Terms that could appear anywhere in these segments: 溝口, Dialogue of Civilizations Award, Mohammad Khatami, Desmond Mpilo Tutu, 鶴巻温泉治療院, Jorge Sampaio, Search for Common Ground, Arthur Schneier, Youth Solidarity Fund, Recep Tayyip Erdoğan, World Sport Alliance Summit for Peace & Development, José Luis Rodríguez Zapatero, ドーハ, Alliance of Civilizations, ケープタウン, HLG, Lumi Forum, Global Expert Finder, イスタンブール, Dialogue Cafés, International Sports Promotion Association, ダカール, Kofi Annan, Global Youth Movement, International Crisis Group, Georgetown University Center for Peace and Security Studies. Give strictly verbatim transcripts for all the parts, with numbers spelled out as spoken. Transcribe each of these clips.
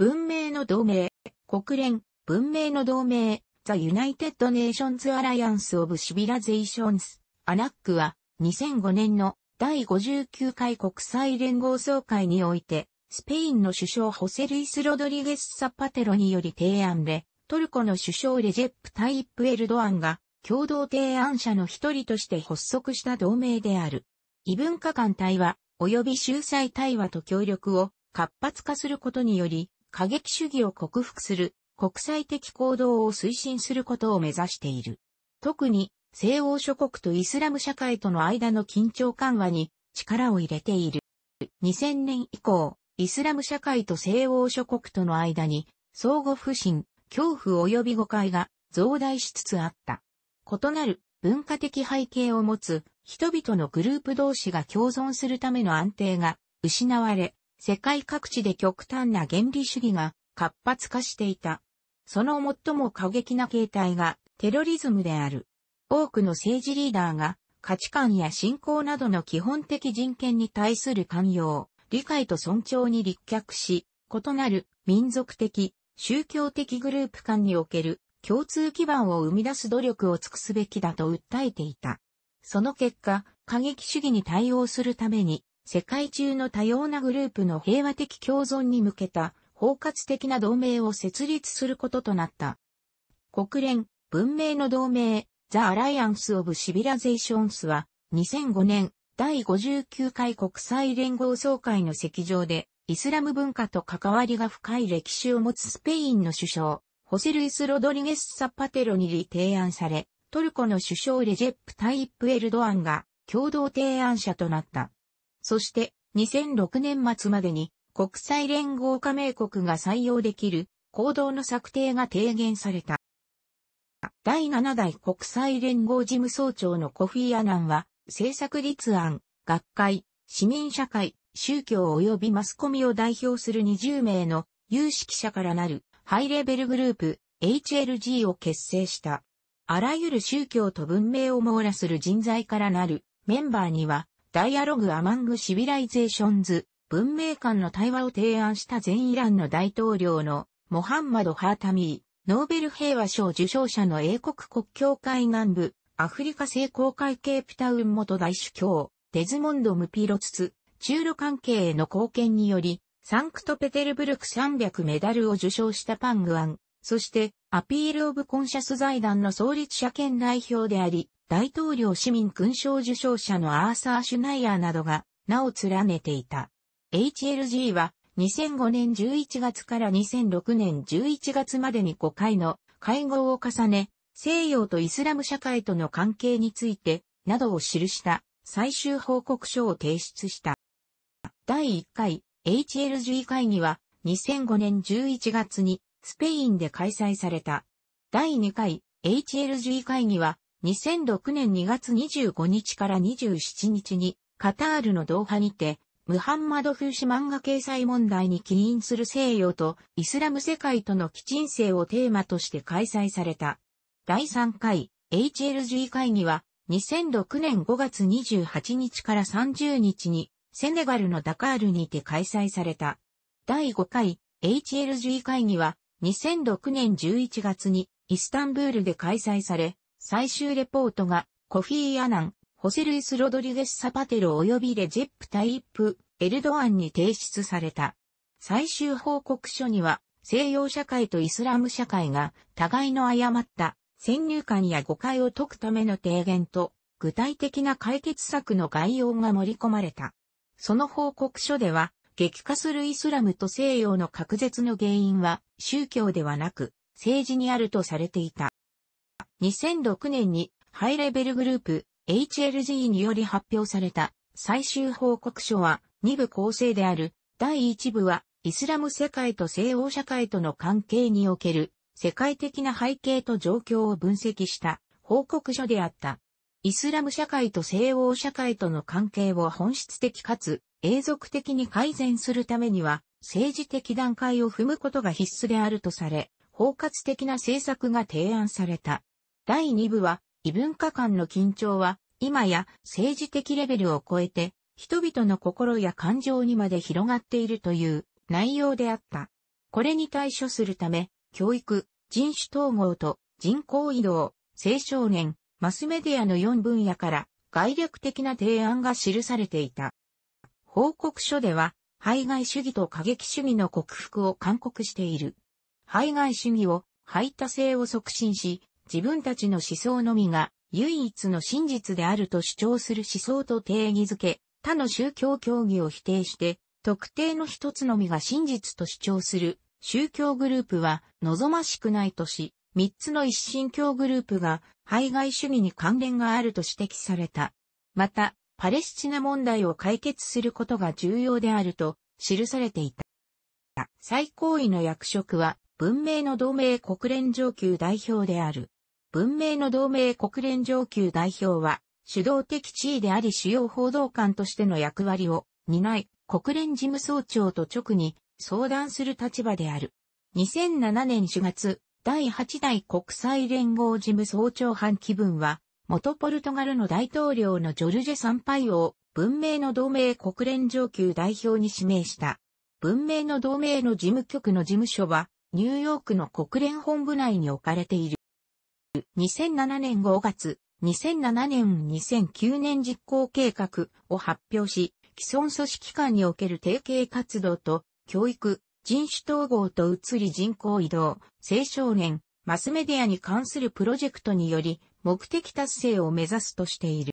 文明の同盟、国連、文明の同盟、The United Nations Alliance of Civilizations、アナック は、にせんごねんの第ごじゅうきゅうかい国際連合総会において、スペインの首相ホセ・ルイス・ロドリゲス・サパテロにより提案で、トルコの首相レジェプ・タイップ・エルドアンが、共同提案者の一人として発足した同盟である。異文化間対話、及び秀才対話と協力を活発化することにより、過激主義を克服する国際的行動を推進することを目指している。特に、西欧諸国とイスラム社会との間の緊張緩和に力を入れている。にせんねん以降、イスラム社会と西欧諸国との間に、相互不信、恐怖及び誤解が増大しつつあった。異なる文化的背景を持つ人々のグループ同士が共存するための安定が失われ、世界各地で極端な原理主義が活発化していた。その最も過激な形態がテロリズムである。多くの政治リーダーが価値観や信仰などの基本的人権に対する寛容、理解と尊重に立脚し、異なる民族的、宗教的グループ間における共通基盤を生み出す努力を尽くすべきだと訴えていた。その結果、過激主義に対応するために、世界中の多様なグループの平和的共存に向けた包括的な同盟を設立することとなった。国連、文明の同盟、The Alliance of Civilizations は、にせんごねん、第ごじゅうきゅうかい国際連合総会の席上で、イスラム文化と関わりが深い歴史を持つスペインの首相、ホセ・ルイス・ロドリゲス・サパテロにより提案され、トルコの首相レジェプ・タイップ・エルドアンが共同提案者となった。そしてにせんろくねん末までに国際連合加盟国が採用できる行動の策定が提言された。だいななだい国際連合事務総長のコフィ・アナンは政策立案、学会、市民社会、宗教及びマスコミを代表するにじゅうめいの有識者からなるハイレベルグループ エイチエルジー を結成した。あらゆる宗教と文明を網羅する人材からなるメンバーにはDialogue Among Civilizations、文明間の対話を提案した前イランの大統領のモハンマド・ハータミー、ノーベル平和賞受賞者の英国国教会南部、アフリカ聖公会ケープタウン元大主教、デズモンド・ムピロツツ、中ロ関係への貢献により、サンクトペテルブルクさんびゃくメダルを受賞したパングアン、そして、アピール・オブ・コンシャス財団の創立者兼代表であり、大統領市民勲章受賞者のアーサー・シュナイヤーなどが名を連ねていた。エイチエルジー はにせんごねんじゅういちがつからにせんろくねんじゅういちがつまでにごかいの会合を重ね、西洋とイスラム社会との関係についてなどを記した最終報告書を提出した。だいいっかい エイチエルジー 会議はにせんごねんじゅういちがつにスペインで開催された。だいにかい エイチエルジー 会議はにせんろくねんにがつにじゅうごにちからにじゅうしちにちにカタールのドーハにてムハンマド・フーシ漫画掲載問題に起因する西洋とイスラム世界との既沈性をテーマとして開催された。だいさんかい エイチエルジー 会議はにせんろくねんごがつにじゅうはちにちからさんじゅうにちにセネガルのダカールにて開催された。だいごかい エイチエルジー 会議はにせんろくねんじゅういちがつにイスタンブールで開催され、最終レポートがコフィ・アナン、ホセ・ルイス・ロドリゲス・サパテロ及びレジェプ・タイップ・エルドアンに提出された。最終報告書には、西洋社会とイスラム社会が互いの誤った先入観や誤解を解くための提言と、具体的な解決策の概要が盛り込まれた。その報告書では、激化するイスラムと西洋の隔絶の原因は宗教ではなく政治にあるとされていた。にせんろくねんにハイレベルグループ エイチエルジー により発表された最終報告書はに部構成である。だいいち部はイスラム世界と西欧社会との関係における世界的な背景と状況を分析した報告書であった。イスラム社会と西欧社会との関係を本質的かつ永続的に改善するためには政治的段階を踏むことが必須であるとされ、包括的な政策が提案された。だいに部は異文化間の緊張は今や政治的レベルを超えて人々の心や感情にまで広がっているという内容であった。これに対処するため、教育、人種統合と人口移動、青少年、マスメディアのよん分野から概略的な提案が記されていた。報告書では、排外主義と過激主義の克服を勧告している。排外主義を排他性を促進し、自分たちの思想のみが唯一の真実であると主張する思想と定義づけ、他の宗教教義を否定して、特定の一つのみが真実と主張する宗教グループは望ましくないとし、三つの一神教グループが排外主義に関連があると指摘された。また、パレスチナ問題を解決することが重要であると記されていた。最高位の役職は文明の同盟国連上級代表である。文明の同盟国連上級代表は主導的地位であり主要報道官としての役割を担い、国連事務総長と直に相談する立場である。にせんななねんしがつ、だいはち代国際連合事務総長班機分は、元ポルトガルの大統領のジョルジェ・サンパイオを文明の同盟国連上級代表に指名した。文明の同盟の事務局の事務所は、ニューヨークの国連本部内に置かれている。にせんななねんごがつ、にせんななねんにせんきゅうねん実行計画を発表し、既存組織間における提携活動と、教育、人種統合と移り人口移動、青少年、マスメディアに関するプロジェクトにより、目的達成を目指すとしている。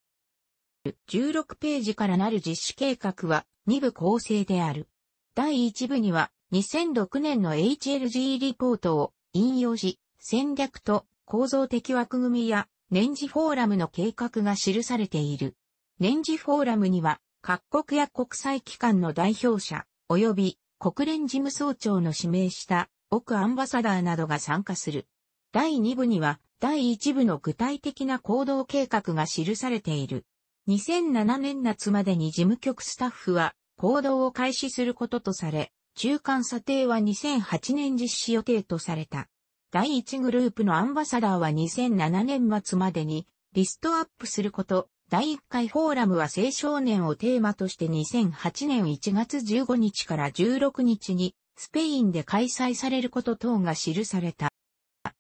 じゅうろくページからなる実施計画はに部構成である。だいいち部には、にせんろくねんの エイチエルジー リポートを引用し、戦略と構造的枠組みや年次フォーラムの計画が記されている。年次フォーラムには、各国や国際機関の代表者、及び国連事務総長の指名したオーシーアンバサダーなどが参加する。だいに部にはだいいち部の具体的な行動計画が記されている。にせんななねん夏までに事務局スタッフは行動を開始することとされ、中間査定はにせんはちねん実施予定とされた。だいいちグループのアンバサダーはにせんななねん末までにリストアップすること。だいいっかいフォーラムは青少年をテーマとしてにせんはちねんいちがつじゅうごにちからじゅうろくにちにスペインで開催されること等が記された。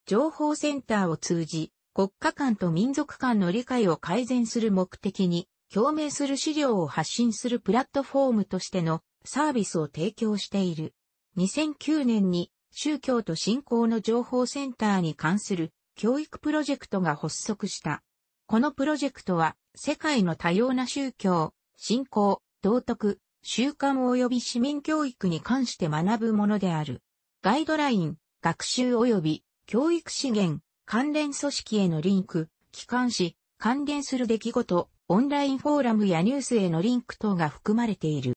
情報センターを通じ国家間と民族間の理解を改善する目的に共鳴する資料を発信するプラットフォームとしてのサービスを提供している。にせんきゅうねんに宗教と信仰の情報センターに関する教育プロジェクトが発足した。このプロジェクトは世界の多様な宗教、信仰、道徳、習慣及び市民教育に関して学ぶものである。ガイドライン、学習及び教育資源、関連組織へのリンク、機関誌、関連する出来事、オンラインフォーラムやニュースへのリンク等が含まれている。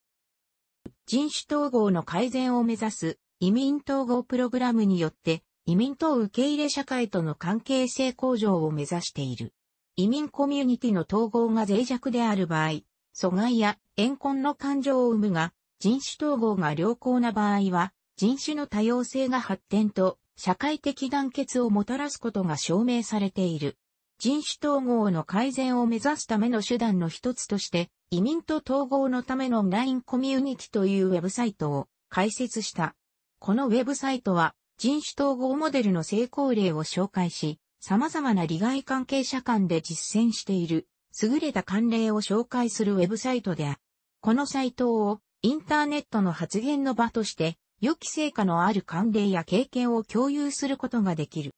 人種統合の改善を目指す移民統合プログラムによって移民と受け入れ社会との関係性向上を目指している。移民コミュニティの統合が脆弱である場合、疎外や怨恨の感情を生むが、人種統合が良好な場合は、人種の多様性が発展と社会的団結をもたらすことが証明されている。人種統合の改善を目指すための手段の一つとして、移民と統合のためのオンラインコミュニティというウェブサイトを開設した。このウェブサイトは、人種統合モデルの成功例を紹介し、様々な利害関係者間で実践している優れた慣例を紹介するウェブサイトである。このサイトをインターネットの発言の場として良き成果のある慣例や経験を共有することができる。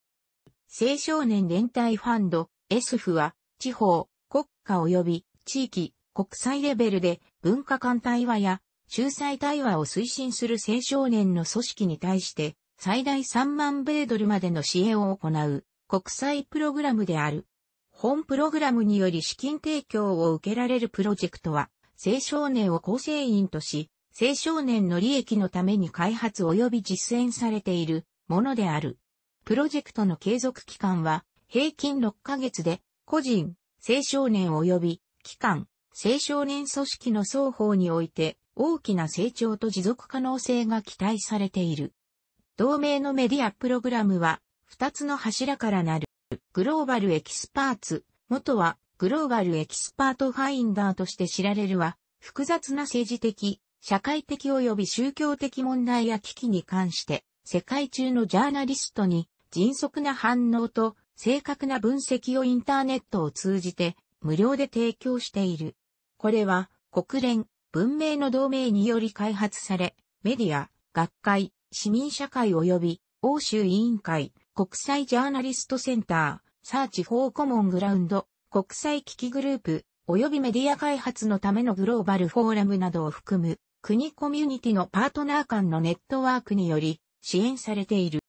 青少年連帯ファンド エスエフ は地方、国家及び地域、国際レベルで文化間対話や仲裁対話を推進する青少年の組織に対して最大さんまん米ドルまでの支援を行う。国際プログラムである。本プログラムにより資金提供を受けられるプロジェクトは、青少年を構成員とし、青少年の利益のために開発及び実践されているものである。プロジェクトの継続期間は、平均ろっかげつで、個人、青少年及び、機関、青少年組織の双方において、大きな成長と持続可能性が期待されている。同盟のメディアプログラムは、二つの柱からなる。グローバルエキスパーツ、元はグローバルエキスパートファインダーとして知られるは、複雑な政治的、社会的及び宗教的問題や危機に関して、世界中のジャーナリストに迅速な反応と正確な分析をインターネットを通じて無料で提供している。これは国連、文明の同盟により開発され、メディア、学会、市民社会及び欧州委員会、国際ジャーナリストセンター、サーチフォーコモングラウンド、国際危機グループ、及びメディア開発のためのグローバルフォーラムなどを含む国コミュニティのパートナー間のネットワークにより支援されている。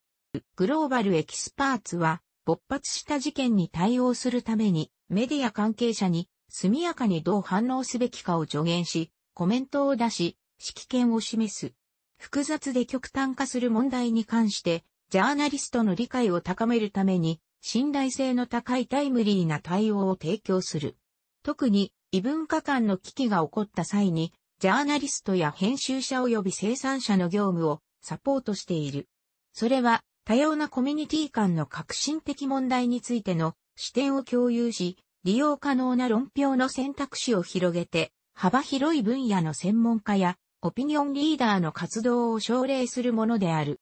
グローバルエキスパーツは勃発した事件に対応するためにメディア関係者に速やかにどう反応すべきかを助言し、コメントを出し、指揮権を示す。複雑で極端化する問題に関してジャーナリストの理解を高めるために信頼性の高いタイムリーな対応を提供する。特に異文化間の危機が起こった際に、ジャーナリストや編集者及び生産者の業務をサポートしている。それは多様なコミュニティ間の革新的問題についての視点を共有し、利用可能な論評の選択肢を広げて、幅広い分野の専門家やオピニオンリーダーの活動を奨励するものである。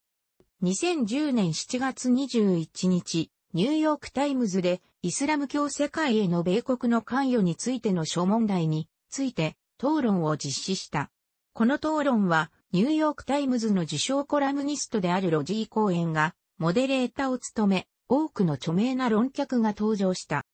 にせんじゅうねんしちがつにじゅういちにち、ニューヨークタイムズでイスラム教世界への米国の関与についての諸問題について討論を実施した。この討論はニューヨークタイムズの自称コラムニストであるロジー・コーエンがモデレーターを務め、多くの著名な論客が登場した。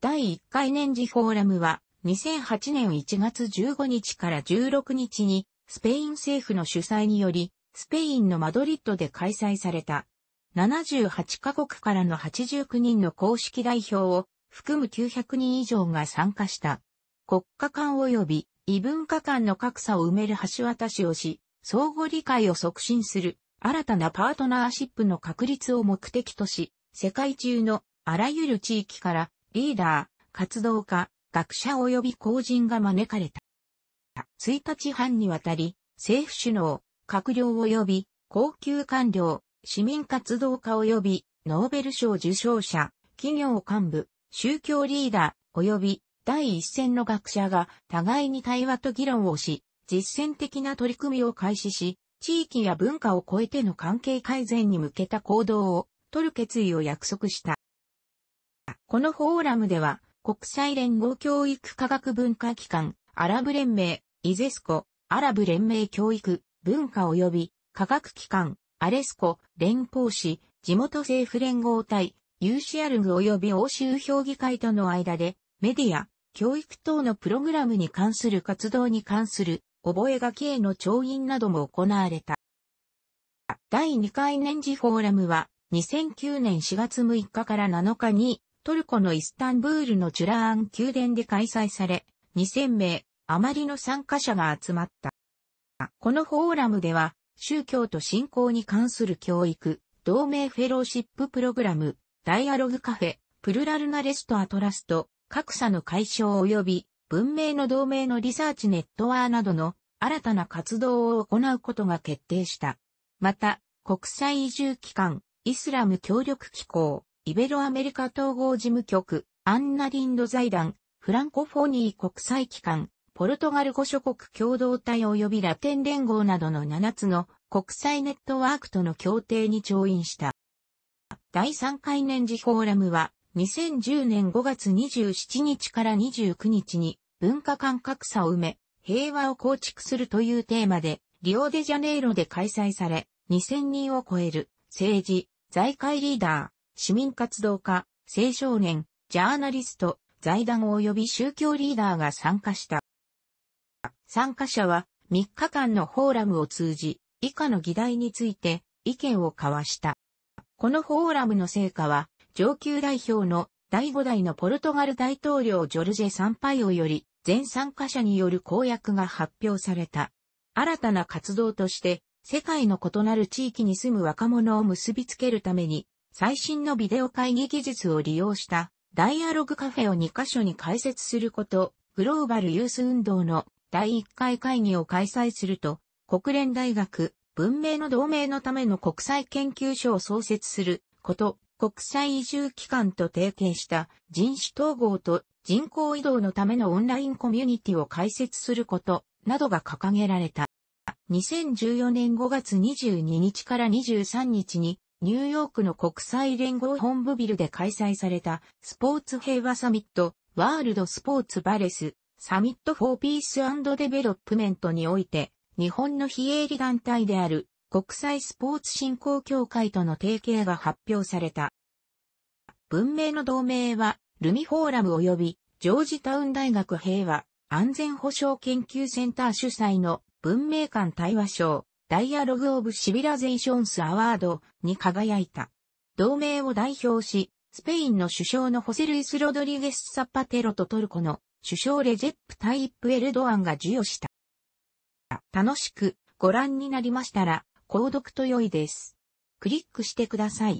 だいいっかい年次フォーラムはにせんはちねんいちがつじゅうごにちからじゅうろくにちにスペイン政府の主催によりスペインのマドリッドで開催された。ななじゅうはちカ国からのはちじゅうきゅうにんの公式代表を含むきゅうひゃくにん以上が参加した。国家間及び異文化間の格差を埋める橋渡しをし、相互理解を促進する新たなパートナーシップの確立を目的とし、世界中のあらゆる地域からリーダー、活動家、学者及び公人が招かれた。いちにちはんにわたり、政府首脳、閣僚及び高級官僚、市民活動家及びノーベル賞受賞者、企業幹部、宗教リーダー及び第一線の学者が互いに対話と議論をし、実践的な取り組みを開始し、地域や文化を超えての関係改善に向けた行動を取る決意を約束した。このフォーラムでは、国際連合教育科学文化機関、アラブ連盟、イゼスコ、アラブ連盟教育、文化及び科学機関、アレスコ、連邦市、地元政府連合体、ユーシーアールジー及び欧州評議会との間で、メディア、教育等のプログラムに関する活動に関する、覚書への調印なども行われた。だいにかい年次フォーラムは、にせんきゅうねんしがつむいかからなのかに、トルコのイスタンブールのチュラーン宮殿で開催され、にせんめい余りの参加者が集まった。このフォーラムでは、宗教と信仰に関する教育、同盟フェローシッププログラム、ダイアログカフェ、プルラルなレストアトラスト、格差の解消及び文明の同盟のリサーチネットワーなどの新たな活動を行うことが決定した。また、国際移住機関、イスラム協力機構、イベロアメリカ統合事務局、アンナリンド財団、フランコフォニー国際機関、ポルトガルごしょこく共同体及びラテン連合などのななつの国際ネットワークとの協定に調印した。だいさんかい年次フォーラムはにせんじゅうねんごがつにじゅうしちにちからにじゅうくにちに文化間格差を埋め平和を構築するというテーマでリオデジャネイロで開催されにせんにんを超える政治、財界リーダー、市民活動家、青少年、ジャーナリスト、財団及び宗教リーダーが参加した。参加者はみっかかんのフォーラムを通じ、以下の議題について意見を交わした。このフォーラムの成果は、上級代表のだいごだいのポルトガル大統領ジョルジェ・サンパイオより、全参加者による公約が発表された。新たな活動として、世界の異なる地域に住む若者を結びつけるために、最新のビデオ会議技術を利用した、ダイアログカフェをにかしょに開設すること、グローバルユース運動のだいいっかい会議を開催すると、国連大学、文明の同盟のための国際研究所を創設すること、国際移住機関と提携した人種統合と人口移動のためのオンラインコミュニティを開設することなどが掲げられた。はにせんじゅうよねんごがつにじゅうににちからにじゅうさんにちにニューヨークの国際連合本部ビルで開催されたスポーツ平和サミットワールドスポーツバレスサミットフォーピース&デベロップメントにおいて日本の非営利団体である国際スポーツ振興協会との提携が発表された。文明の同盟はルミフォーラム及びジョージタウン大学平和安全保障研究センター主催の文明間対話賞ダイアログオブシビラゼーションスアワードに輝いた。同盟を代表し、スペインの首相のホセ・ルイス・ロドリゲス・サパテロとトルコの首相レジェップ・タイップ・エルドアンが授与した。楽しくご覧になりましたら、購読と良いです。クリックしてください。